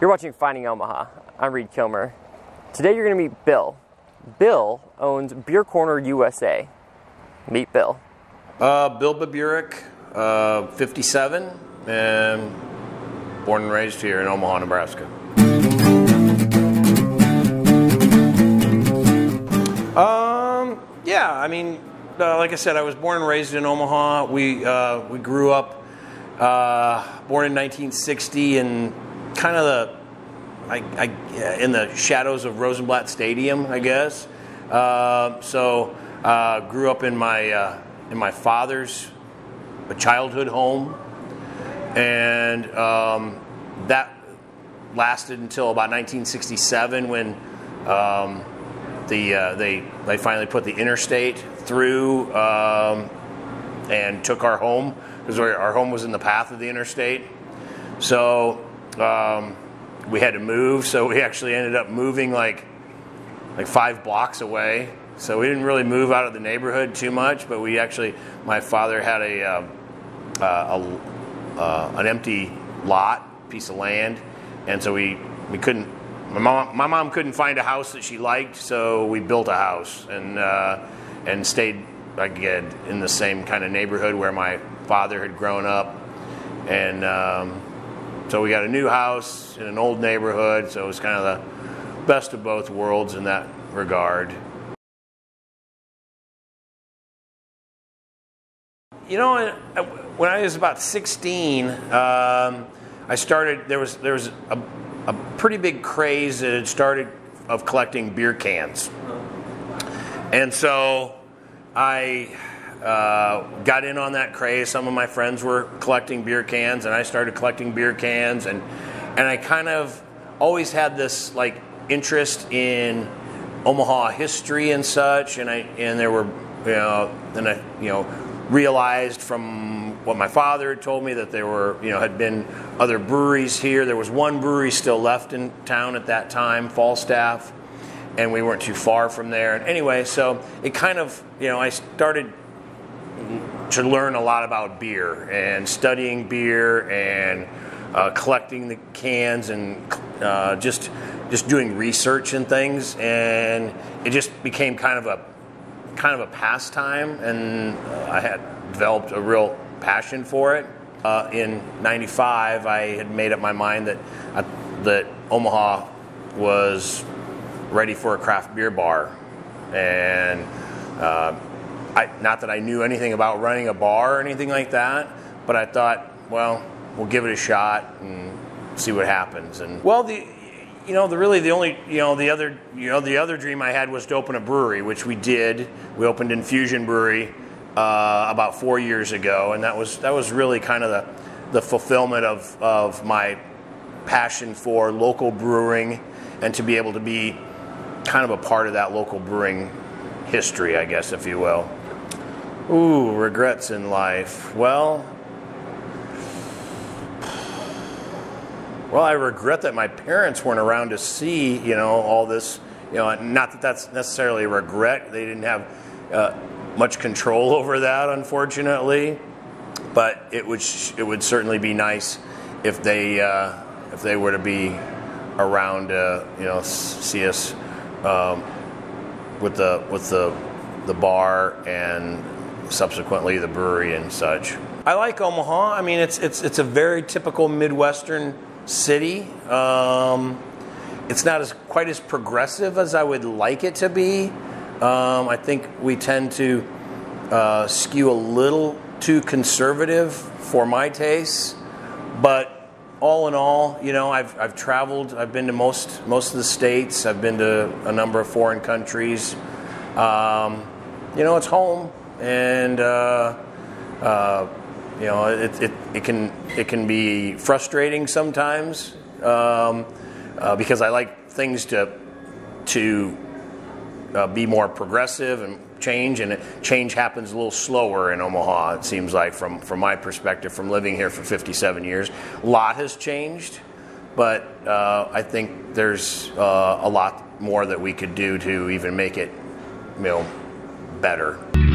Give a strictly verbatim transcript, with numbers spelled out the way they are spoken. You're watching Finding Omaha. I'm Reed Kilmer. Today you're going to meet Bill. Bill owns Beer Corner U S A. Meet Bill. Uh, Bill Baburick, uh, fifty-seven, and born and raised here in Omaha, Nebraska. Um, yeah, I mean, uh, like I said, I was born and raised in Omaha. We, uh, we grew up, uh, born in nineteen sixty and kind of the, I, I, in the shadows of Rosenblatt Stadium, I guess. Uh, so, uh, grew up in my uh, in my father's childhood home, and um, that lasted until about nineteen sixty-seven when um, the uh, they they finally put the interstate through um, and took our home, because our home was in the path of the interstate. So. Um, we had to move, so we actually ended up moving like like five blocks away. So we didn't really move out of the neighborhood too much, but we actually, my father had a, um, uh, a uh, an empty lot, piece of land, and so we, we couldn't, my mom, my mom couldn't find a house that she liked, so we built a house and uh, and stayed again in the same kind of neighborhood where my father had grown up, and um, so we got a new house in an old neighborhood, so it was kind of the best of both worlds in that regard. You know, when I was about sixteen, um, I started, there was, there was a, a pretty big craze that had started of collecting beer cans. And so I Uh, got in on that craze. Some of my friends were collecting beer cans, and I started collecting beer cans, and and I kind of always had this like interest in Omaha history and such, and I and there were you know then I you know realized from what my father had told me that there were you know had been other breweries here. There was one brewery still left in town at that time, Falstaff, and we weren't too far from there. And anyway, so it kind of you know I started to learn a lot about beer and studying beer and uh, collecting the cans and uh, just just doing research and things, and it just became kind of a kind of a pastime, and I had developed a real passion for it. Uh, in ninety-five, I had made up my mind that I, that Omaha was ready for a craft beer bar, and. Uh, I, not that I knew anything about running a bar or anything like that, but I thought, well, we'll give it a shot and see what happens. And well, the, you know, the really the only, you know, the other, you know, the other dream I had was to open a brewery, which we did. We opened Infusion Brewery uh, about four years ago, and that was that was really kind of the, the fulfillment of of my passion for local brewing and to be able to be kind of a part of that local brewing history, I guess, if you will. Ooh, regrets in life. Well, well, I regret that my parents weren't around to see, you know, all this, you know, not that that's necessarily a regret. They didn't have uh, much control over that, unfortunately, but it would, it would certainly be nice if they, uh, if they were to be around, uh, you know, see us um, with the, with the, the bar and subsequently the brewery and such. I like Omaha. I mean, it's it's it's a very typical Midwestern city. Um, it's not as quite as progressive as I would like it to be. Um, I think we tend to uh, skew a little too conservative for my tastes. But all in all, you know, I've I've traveled. I've been to most most of the states. I've been to a number of foreign countries. Um, you know, it's home. And uh, uh, you know, it, it it can it can be frustrating sometimes um, uh, because I like things to to uh, be more progressive and change, and change happens a little slower in Omaha. It seems like from from my perspective, from living here for fifty-seven years, a lot has changed, but uh, I think there's uh, a lot more that we could do to even make it, you know, better.